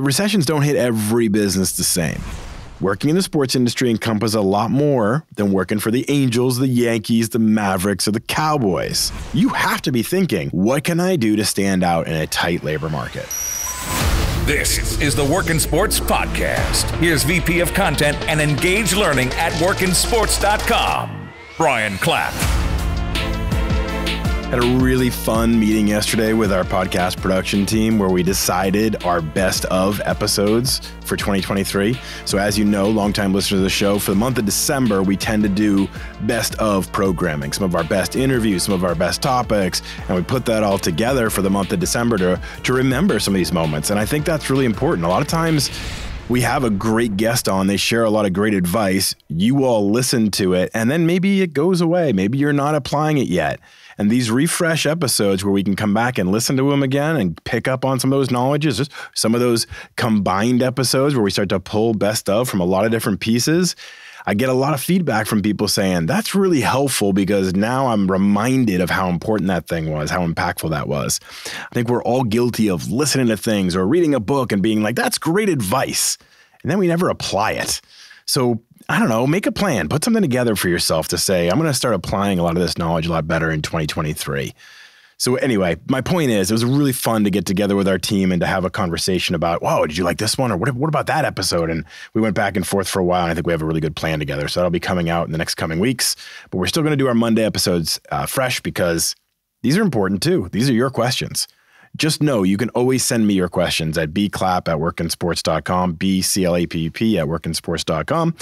recessions don't hit every business the same. Working in the sports industry encompasses a lot more than working for the Angels, the Yankees, the Mavericks, or the Cowboys. You have to be thinking, what can I do to stand out in a tight labor market? This is the Workin' Sports Podcast. Here's VP of Content and Engage Learning at WorkinSports.com, Brian Clapp. Had a really fun meeting yesterday with our podcast production team where we decided our best of episodes for 2023. So as you know, longtime listeners of the show, for the month of December, we tend to do best of programming, some of our best interviews, some of our best topics, and we put that all together for the month of December to remember some of these moments. And I think that's really important. A lot of times we have a great guest on, they share a lot of great advice, you all listen to it, and then maybe it goes away, maybe you're not applying it yet. And these refresh episodes where we can come back and listen to them again and pick up on some of those knowledges, just some of those combined episodes where we start to pull best of from a lot of different pieces. I get a lot of feedback from people saying, that's really helpful because now I'm reminded of how important that thing was, how impactful that was. I think we're all guilty of listening to things or reading a book and being like, that's great advice. And then we never apply it. So I don't know, make a plan, put something together for yourself to say, I'm going to start applying a lot of this knowledge a lot better in 2023. So anyway, my point is, it was really fun to get together with our team and to have a conversation about, whoa, did you like this one? Or what about that episode? And we went back and forth for a while, and I think we have a really good plan together. So that'll be coming out in the next coming weeks. But we're still going to do our Monday episodes fresh because these are important too. These are your questions. Just know you can always send me your questions at bclapp@workinsports.com, bclapp@workinsports.com,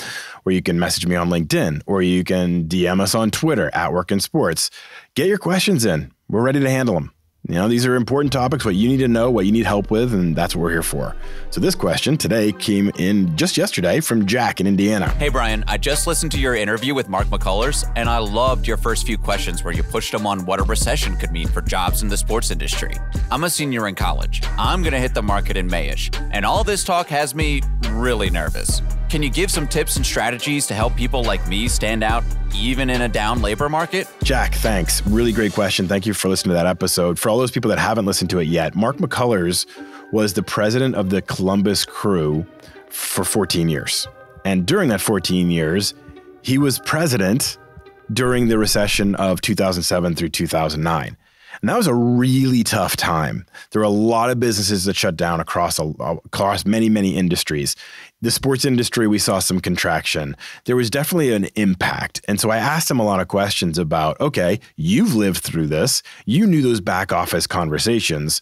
or you can message me on LinkedIn, or you can DM us on Twitter @workinsports. Get your questions in. We're ready to handle them. You know, these are important topics, what you need to know, what you need help with, and that's what we're here for. So this question today came in just yesterday from Jack in Indiana. Hey, Brian, I just listened to your interview with Mark McCullers, and I loved your first few questions where you pushed him on what a recession could mean for jobs in the sports industry. I'm a senior in college. I'm going to hit the market in Mayish, and all this talk has me really nervous. Can you give some tips and strategies to help people like me stand out even in a down labor market? Jack, thanks. Really great question. Thank you for listening to that episode. For all those people that haven't listened to it yet, Mark McCullers was the president of the Columbus Crew for 14 years. And during that 14 years, he was president during the recession of 2007 through 2009. And that was a really tough time. There were a lot of businesses that shut down across many, many industries. The sports industry, we saw some contraction. There was definitely an impact. And so I asked him a lot of questions about, okay, you've lived through this. You knew those back office conversations.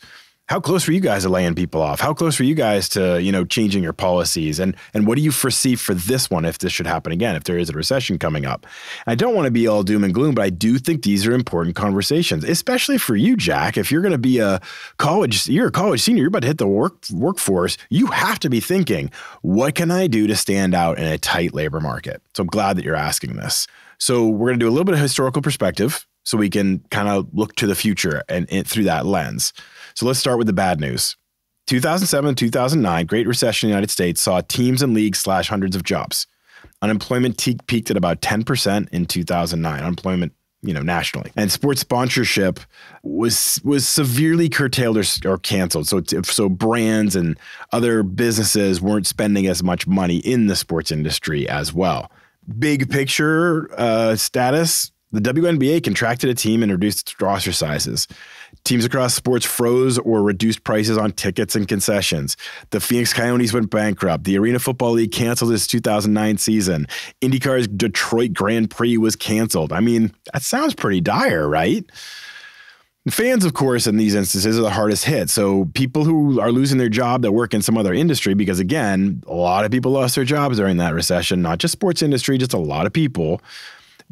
How close were you guys to laying people off? How close were you guys to, you know, changing your policies? And what do you foresee for this one if this should happen again, if there is a recession coming up? I don't want to be all doom and gloom, but I do think these are important conversations, especially for you, Jack. If you're going to be a college senior, you're about to hit the workforce, you have to be thinking, what can I do to stand out in a tight labor market? So I'm glad that you're asking this. So we're going to do a little bit of historical perspective so we can kind of look to the future and through that lens. So let's start with the bad news. 2007, 2009, Great Recession in the United States saw teams and leagues slash hundreds of jobs. Unemployment peaked at about 10% in 2009, unemployment, you know, nationally. And sports sponsorship was severely curtailed or canceled. So brands and other businesses weren't spending as much money in the sports industry as well. Big picture status, the WNBA contracted a team and reduced its roster sizes. Teams across sports froze or reduced prices on tickets and concessions. The Phoenix Coyotes went bankrupt. The Arena Football League canceled its 2009 season. IndyCar's Detroit Grand Prix was canceled. I mean, that sounds pretty dire, right? Fans, of course, in these instances are the hardest hit. So people who are losing their job that work in some other industry, because again, a lot of people lost their jobs during that recession, not just sports industry, just a lot of people.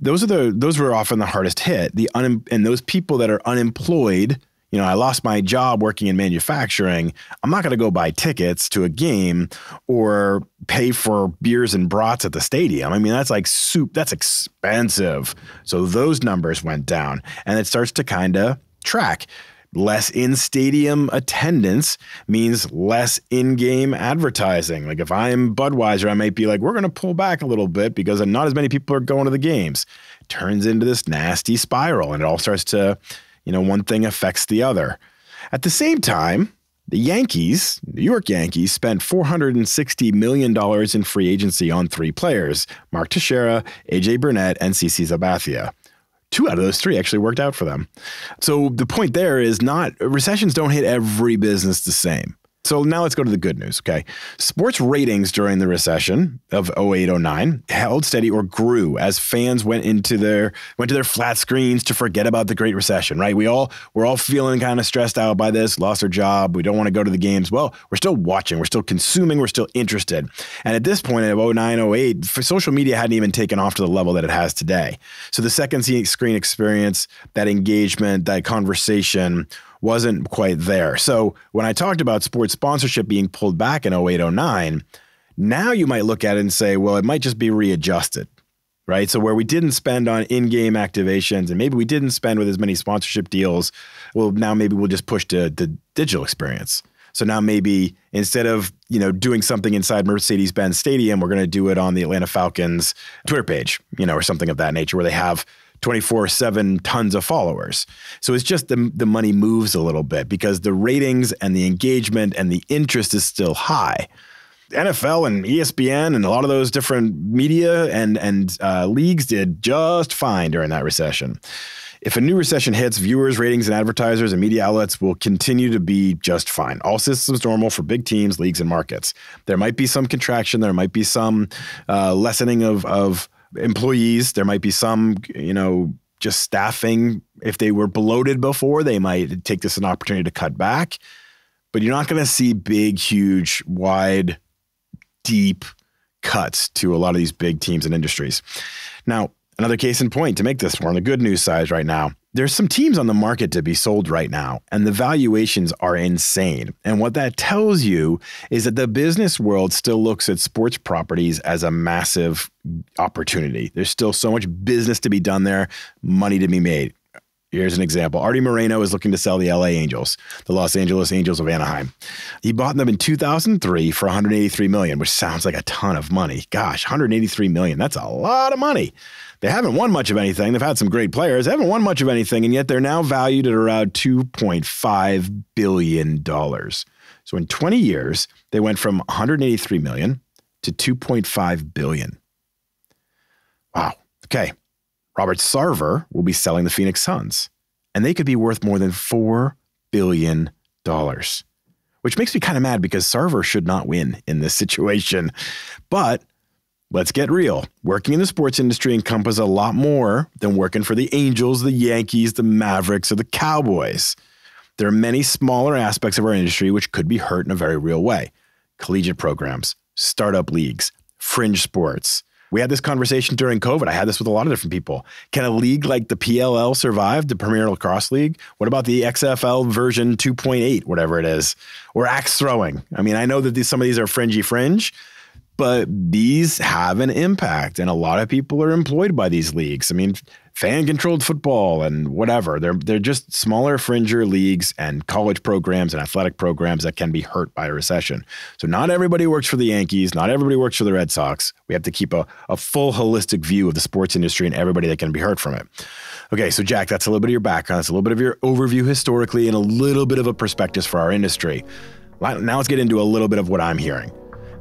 Those were often the hardest hit. And those people that are unemployed, you know, I lost my job working in manufacturing. I'm not going to go buy tickets to a game or pay for beers and brats at the stadium. I mean, that's like soup. That's expensive. So those numbers went down, and it starts to kind of track. Less in-stadium attendance means less in-game advertising. Like if I'm Budweiser, I might be like, we're going to pull back a little bit because not as many people are going to the games. It turns into this nasty spiral, and it all starts to, you know, one thing affects the other. At the same time, The Yankees, New York Yankees, spent $460 million in free agency on three players, Mark Teixeira, AJ Burnett, and CC Sabathia. Two out of those three actually worked out for them. So the point there is recessions don't hit every business the same. So now let's go to the good news, okay? Sports ratings during the recession of 08-09 held steady or grew as fans went to their flat screens to forget about the Great Recession, right? We're all feeling kind of stressed out by this, lost our job, we don't want to go to the games. Well, we're still watching, we're still consuming, we're still interested. And at this point of 09-08, social media hadn't even taken off to the level that it has today. So the second screen experience, that engagement, that conversation wasn't quite there. So when I talked about sports sponsorship being pulled back in 08-09, now you might look at it and say, well, it might just be readjusted, right? So where we didn't spend on in-game activations and maybe we didn't spend with as many sponsorship deals, well, now maybe we'll just push to the digital experience. So now maybe instead of, doing something inside Mercedes-Benz Stadium, we're going to do it on the Atlanta Falcons Twitter page, or something of that nature where they have 24/7 tons of followers. So it's just the money moves a little bit because the ratings and the engagement and the interest is still high. NFL and ESPN and a lot of those different media and leagues did just fine during that recession. If a new recession hits, viewers, ratings, and advertisers and media outlets will continue to be just fine. All systems normal for big teams, leagues, and markets. There might be some contraction. There might be some lessening of employees. There might be some, just staffing. If they were bloated before, they might take this as an opportunity to cut back. But you're not going to see big, huge, wide, deep cuts to a lot of these big teams and industries. Now, another case in point to make this more on the good news side right now, there's some teams on the market to be sold right now, and the valuations are insane. And what that tells you is that the business world still looks at sports properties as a massive opportunity. There's still so much business to be done there, money to be made. Here's an example. Artie Moreno is looking to sell the LA Angels, the Los Angeles Angels of Anaheim. He bought them in 2003 for $183 million, which sounds like a ton of money. Gosh, $183 million, that's a lot of money. They haven't won much of anything. They've had some great players. They haven't won much of anything, and yet they're now valued at around $2.5 billion. So in 20 years, they went from $183 million to $2.5 billion. Wow. Okay. Robert Sarver will be selling the Phoenix Suns, and they could be worth more than $4 billion, which makes me kind of mad because Sarver should not win in this situation. But let's get real. Working in the sports industry encompasses a lot more than working for the Angels, the Yankees, the Mavericks, or the Cowboys. There are many smaller aspects of our industry which could be hurt in a very real way. Collegiate programs, startup leagues, fringe sports. We had this conversation during COVID. I had this with a lot of different people. Can a league like the PLL survive, the Premier Lacrosse League? What about the XFL version 2.8, whatever it is? Or axe throwing? I mean, I know that some of these are fringe, but these have an impact, and a lot of people are employed by these leagues. I mean, fan-controlled football and whatever. They're just smaller, fringer leagues and college programs and athletic programs that can be hurt by a recession. So not everybody works for the Yankees. Not everybody works for the Red Sox. We have to keep a full holistic view of the sports industry and everybody that can be hurt from it. Okay, so Jack, that's a little bit of your background. That's a little bit of your overview historically and a little bit of a perspective for our industry. Now let's get into a little bit of what I'm hearing,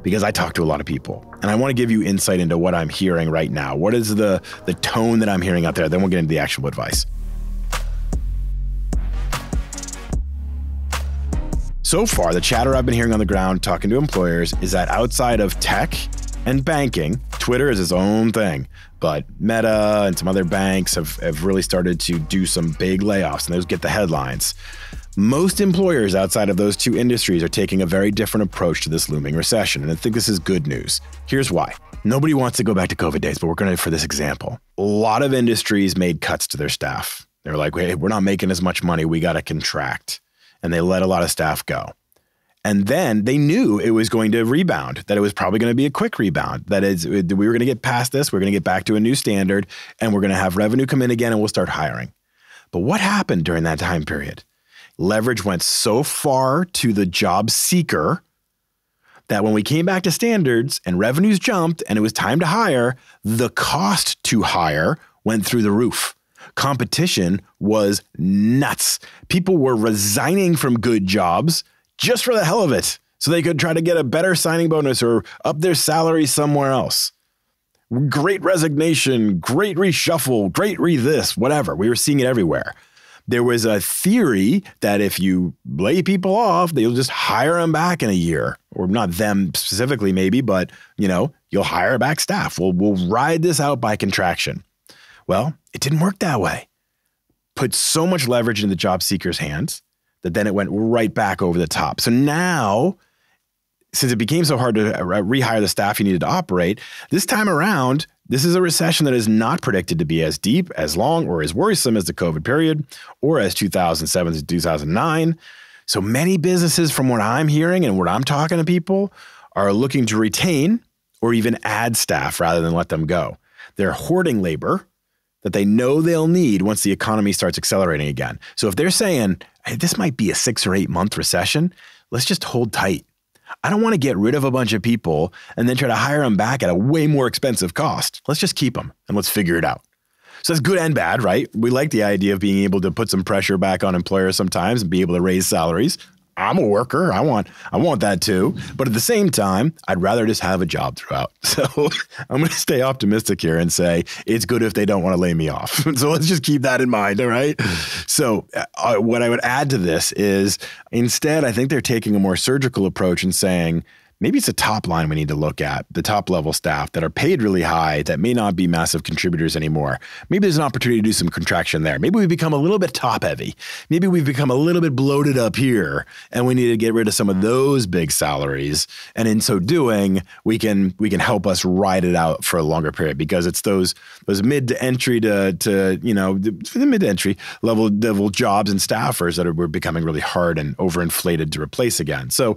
because I talk to a lot of people and I want to give you insight into what I'm hearing right now. What is the tone that I'm hearing out there? Then we'll get into the actual advice. So far, the chatter I've been hearing on the ground talking to employers is that outside of tech and banking, Twitter is its own thing. But Meta and some other banks have really started to do some big layoffs, and those get the headlines. Most employers outside of those two industries are taking a very different approach to this looming recession, and I think this is good news. Here's why. Nobody wants to go back to COVID days, but we're going to for this example. A lot of industries made cuts to their staff. They were like, hey, we're not making as much money. We got to contract. And they let a lot of staff go. And then they knew it was going to rebound, that it was probably going to be a quick rebound, that we were going to get past this, we're going to get back to a new standard, and we're going to have revenue come in again, and we'll start hiring. But what happened during that time period? Leverage went so far to the job seeker that when we came back to standards and revenues jumped and it was time to hire, the cost to hire went through the roof. Competition was nuts. People were resigning from good jobs just for the hell of it, so they could try to get a better signing bonus or up their salary somewhere else. Great resignation, great reshuffle, great this, whatever. We were seeing it everywhere. There was a theory that if you lay people off, they'll just hire them back in a year, or not them specifically maybe, but you know, you'll hire back staff. We'll ride this out by contraction. Well, it didn't work that way. Put so much leverage in the job seeker's hands that then it went right back over the top. So now, since it became so hard to rehire the staff you needed to operate, this time around, this is a recession that is not predicted to be as deep, as long, or as worrisome as the COVID period, or as 2007 to 2009. So many businesses, from what I'm hearing and what I'm talking to people, are looking to retain or even add staff rather than let them go. They're hoarding labor that they know they'll need once the economy starts accelerating again. So if they're saying, hey, this might be a 6 or 8 month recession, let's just hold tight. I don't want to get rid of a bunch of people and then try to hire them back at a way more expensive cost. Let's just keep them and let's figure it out. So that's good and bad, right? We like the idea of being able to put some pressure back on employers sometimes and be able to raise salaries. I'm a worker. I want that too. But at the same time, I'd rather just have a job throughout. So I'm going to stay optimistic here and say it's good if they don't want to lay me off. So let's just keep that in mind, all right? So what I would add to this is instead, I think they're taking a more surgical approach and saying, maybe it's a top line we need to look at, the top level staff that are paid really high that may not be massive contributors anymore. Maybe there's an opportunity to do some contraction there. Maybe we've become a little bit top heavy. Maybe we've become a little bit bloated up here and we need to get rid of some of those big salaries. And in so doing, we can help us ride it out for a longer period, because it's those mid to entry to you know, the mid to entry level jobs and staffers that were becoming really hard and overinflated to replace again. So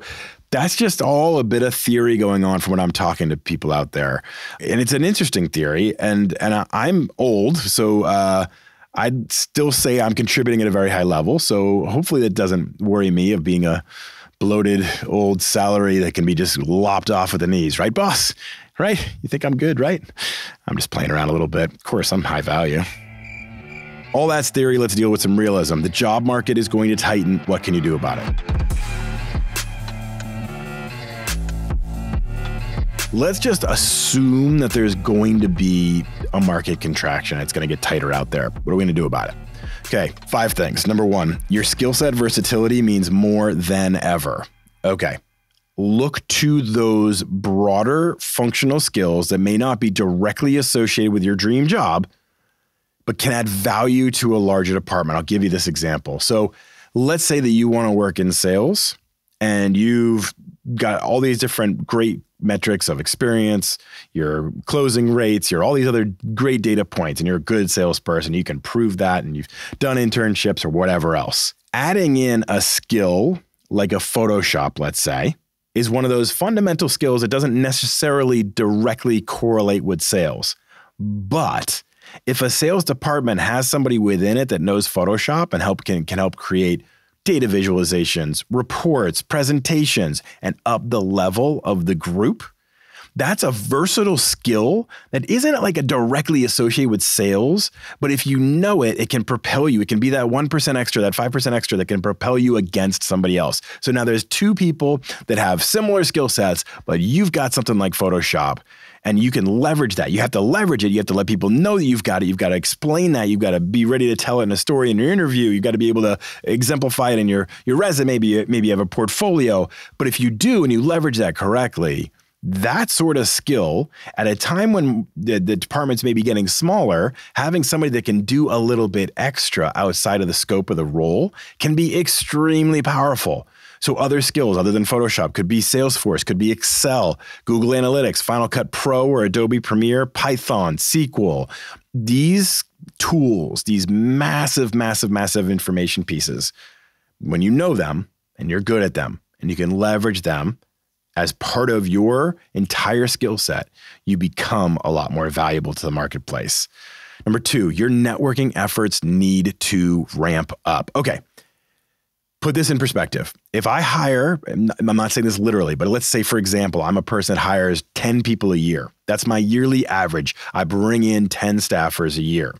that's just all a bit of theory going on from what I'm talking to people out there. And it's an interesting theory. And I'm old, so I'd still say I'm contributing at a very high level. So hopefully that doesn't worry me of being a bloated old salary that can be just lopped off at the knees. Right, boss? Right? You think I'm good, right? I'm just playing around a little bit. Of course, I'm high value. All that's theory. Let's deal with some realism. The job market is going to tighten. What can you do about it? Let's just assume that there's going to be a market contraction. It's going to get tighter out there. What are we going to do about it? Okay, 5 things. Number 1, your skill set versatility means more than ever. Okay, look to those broader functional skills that may not be directly associated with your dream job, but can add value to a larger department. I'll give you this example. So let's say that you want to work in sales and you've got all these different great metrics of experience, your closing rates, your all these other great data points, and you're a good salesperson. You can prove that, and you've done internships or whatever else. Adding in a skill like a Photoshop, let's say, is one of those fundamental skills that doesn't necessarily directly correlate with sales. But if a sales department has somebody within it that knows Photoshop and can help create data visualizations, reports, presentations, and up the level of the group, that's a versatile skill that isn't like a directly associated with sales, but if you know it, it can propel you. It can be that 1% extra, that 5% extra that can propel you against somebody else. So now there's 2 people that have similar skill sets, but you've got something like Photoshop and you can leverage that. You have to leverage it. You have to let people know that you've got it. You've got to explain that. You've got to be ready to tell it in a story in your interview. You've got to be able to exemplify it in your resume. Maybe you have a portfolio. But if you do and you leverage that correctly, that sort of skill at a time when the departments may be getting smaller, having somebody that can do a little bit extra outside of the scope of the role can be extremely powerful. So other skills other than Photoshop could be Salesforce, could be Excel, Google Analytics, Final Cut Pro or Adobe Premiere, Python, SQL. These tools, these massive, massive, massive information pieces, when you know them and you're good at them and you can leverage them as part of your entire skill set, you become a lot more valuable to the marketplace. Number 2, your networking efforts need to ramp up. Okay, put this in perspective. If I hire, I'm not saying this literally, but let's say, for example, I'm a person that hires 10 people a year. That's my yearly average. I bring in 10 staffers a year.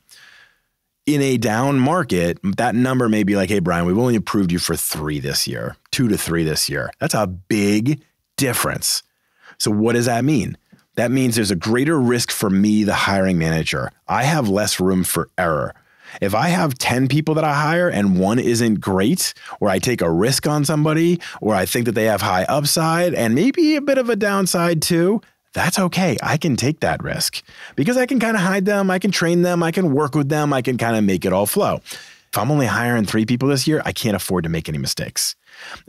in a down market, that number may be like, hey, Brian, we've only approved you for 3 this year, 2 to 3 this year. That's a big difference. So what does that mean? That means there's a greater risk for me, the hiring manager. I have less room for error. If I have 10 people that I hire and 1 isn't great, or I take a risk on somebody, or I think that they have high upside and maybe a bit of a downside too, that's okay. I can take that risk because I can kind of hide them. I can train them. I can work with them. I can kind of make it all flow. If I'm only hiring 3 people this year, I can't afford to make any mistakes.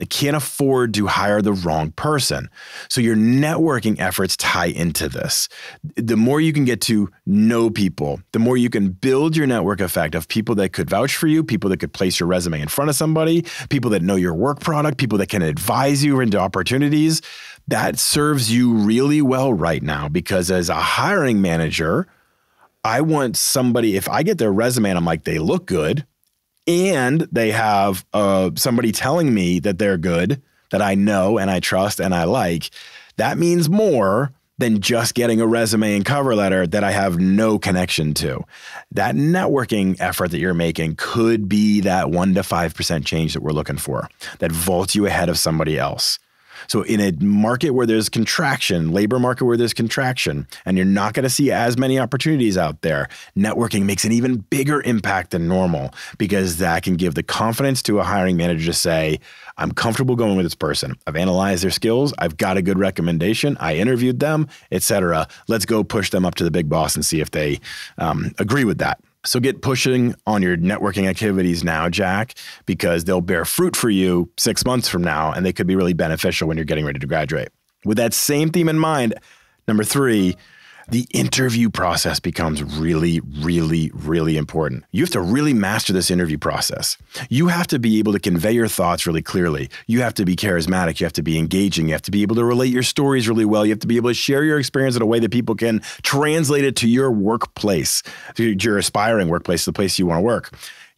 I can't afford to hire the wrong person. So your networking efforts tie into this. The more you can get to know people, the more you can build your network effect of people that could vouch for you, people that could place your resume in front of somebody, people that know your work product, people that can advise you into opportunities. That serves you really well right now because as a hiring manager, I want somebody, if I get their resume and I'm like, they look good, and they have somebody telling me that they're good, that I know and I trust and I like, that means more than just getting a resume and cover letter that I have no connection to. That networking effort that you're making could be that 1% to 5% change that we're looking for, that vaults you ahead of somebody else. So in a market where there's contraction, labor market where there's contraction, and you're not going to see as many opportunities out there, networking makes an even bigger impact than normal because that can give the confidence to a hiring manager to say, I'm comfortable going with this person. I've analyzed their skills. I've got a good recommendation. I interviewed them, etc. Let's go push them up to the big boss and see if they agree with that. So get pushing on your networking activities now, Jack, because they'll bear fruit for you 6 months from now, and they could be really beneficial when you're getting ready to graduate. With that same theme in mind, number 3, the interview process becomes really, really, really important. You have to really master this interview process. You have to be able to convey your thoughts really clearly. You have to be charismatic. You have to be engaging. You have to be able to relate your stories really well. You have to be able to share your experience in a way that people can translate it to your workplace, to your aspiring workplace, the place you want to work.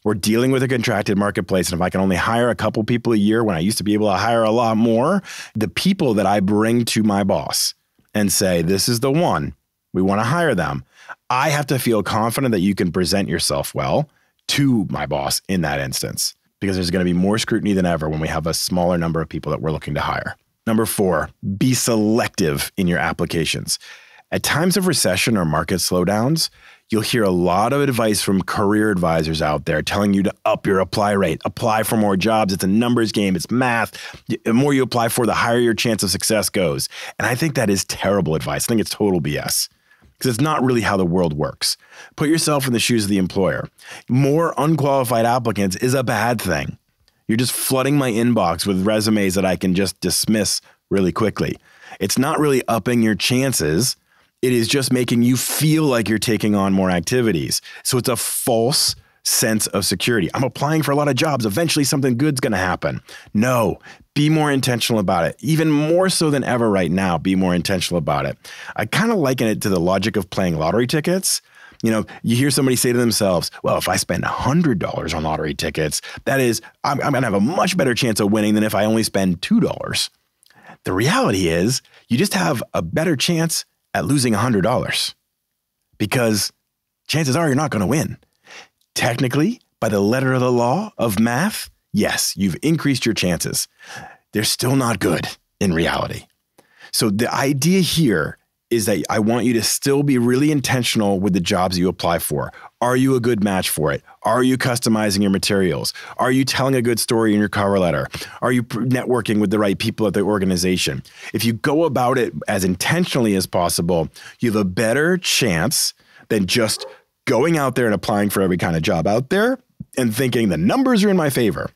We're dealing with a contracted marketplace, and if I can only hire a couple people a year when I used to be able to hire a lot more, the people that I bring to my boss and say, this is the one, we want to hire them. I have to feel confident that you can present yourself well to my boss in that instance, because there's going to be more scrutiny than ever when we have a smaller number of people that we're looking to hire. Number 4, be selective in your applications. At times of recession or market slowdowns, you'll hear a lot of advice from career advisors out there telling you to up your apply rate, apply for more jobs. It's a numbers game. It's math. The more you apply for, the higher your chance of success goes. And I think that is terrible advice. I think it's total BS. Because it's not really how the world works. Put yourself in the shoes of the employer. More unqualified applicants is a bad thing. You're just flooding my inbox with resumes that I can just dismiss really quickly. It's not really upping your chances. It is just making you feel like you're taking on more activities. So it's a false sense of security. I'm applying for a lot of jobs. Eventually something good's going to happen. No, be more intentional about it. Even more so than ever right now, be more intentional about it. I kind of liken it to the logic of playing lottery tickets. You know, you hear somebody say to themselves, well, if I spend $100 on lottery tickets, that is, I'm going to have a much better chance of winning than if I only spend $2. The reality is you just have a better chance at losing $100 because chances are you're not going to win. Technically, by the letter of the law of math, yes, you've increased your chances. They're still not good in reality. So the idea here is that I want you to still be really intentional with the jobs you apply for. Are you a good match for it? Are you customizing your materials? Are you telling a good story in your cover letter? Are you networking with the right people at the organization? If you go about it as intentionally as possible, you have a better chance than just going out there and applying for every kind of job out there and thinking the numbers are in my favor.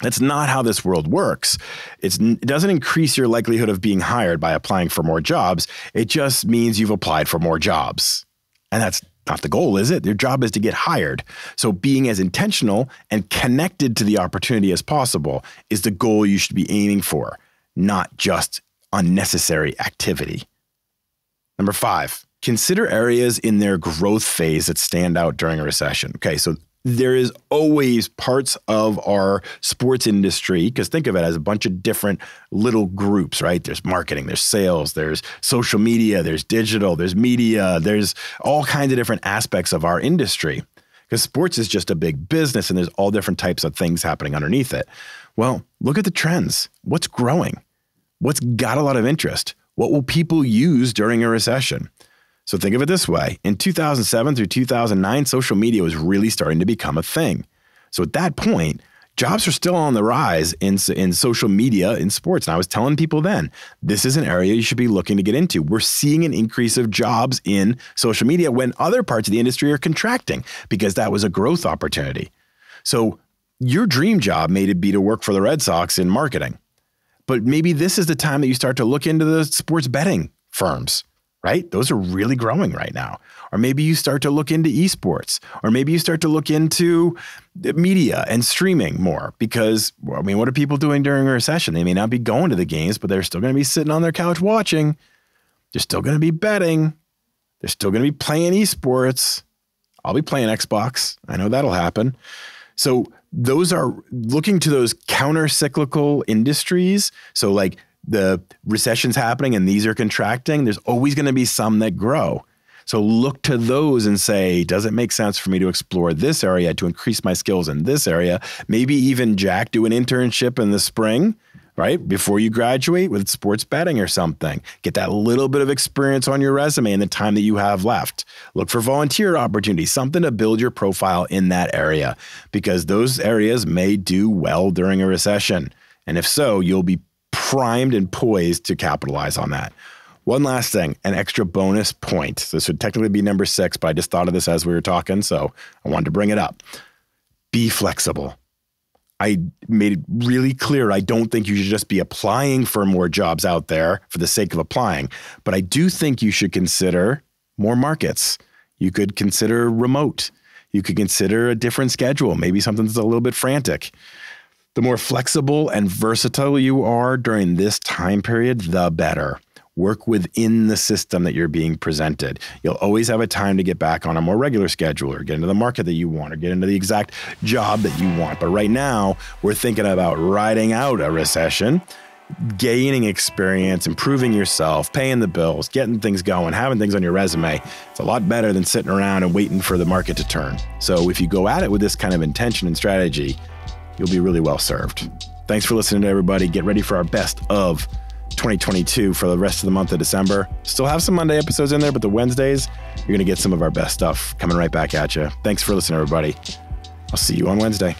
That's not how this world works. It doesn't increase your likelihood of being hired by applying for more jobs. It just means you've applied for more jobs. And that's not the goal, is it? Your job is to get hired. So being as intentional and connected to the opportunity as possible is the goal you should be aiming for, not just unnecessary activity. Number 5. Consider areas in their growth phase that stand out during a recession. Okay, so there is always parts of our sports industry, because think of it as a bunch of different little groups, right? There's marketing, there's sales, there's social media, there's digital, there's media, there's all kinds of different aspects of our industry. because sports is just a big business and there's all different types of things happening underneath it. Well, look at the trends. What's growing? What's got a lot of interest? What will people use during a recession? So think of it this way. In 2007 through 2009, social media was really starting to become a thing. So at that point, jobs are still on the rise in social media, in sports. And I was telling people then, this is an area you should be looking to get into. We're seeing an increase of jobs in social media when other parts of the industry are contracting, because that was a growth opportunity. So your dream job may be to work for the Red Sox in marketing, but maybe this is the time that you start to look into the sports betting firms, right? Those are really growing right now. Or maybe you start to look into esports, or maybe you start to look into media and streaming more, because, I mean, what are people doing during a recession? They may not be going to the games, but they're still going to be sitting on their couch watching. They're still going to be betting. They're still going to be playing esports. I'll be playing Xbox. I know that'll happen. So those are looking to those counter-cyclical industries. So like the recession's happening and these are contracting, there's always going to be some that grow. So look to those and say, does it make sense for me to explore this area, to increase my skills in this area? Maybe even, Jack, do an internship in the spring, right? Before you graduate, with sports betting or something. Get that little bit of experience on your resume in the time that you have left. Look for volunteer opportunities, something to build your profile in that area, because those areas may do well during a recession. And if so, you'll be primed and poised to capitalize on that. One last thing, an extra bonus point. This would technically be number 6, but I just thought of this as we were talking, so I wanted to bring it up. Be flexible. I made it really clear, I don't think you should just be applying for more jobs out there for the sake of applying, but I do think you should consider more markets. You could consider remote. You could consider a different schedule, maybe something that's a little bit frantic. The more flexible and versatile you are during this time period, the better. Work within the system that you're being presented. You'll always have a time to get back on a more regular schedule, or get into the market that you want, or get into the exact job that you want. But right now, we're thinking about riding out a recession, gaining experience, improving yourself, paying the bills, getting things going, having things on your resume. It's a lot better than sitting around and waiting for the market to turn. So if you go at it with this kind of intention and strategy, you'll be really well served. Thanks for listening to everybody. Get ready for our best of 2022 for the rest of the month of December. Still have some Monday episodes in there, but the Wednesdays, you're going to get some of our best stuff coming right back at you. Thanks for listening, everybody. I'll see you on Wednesday.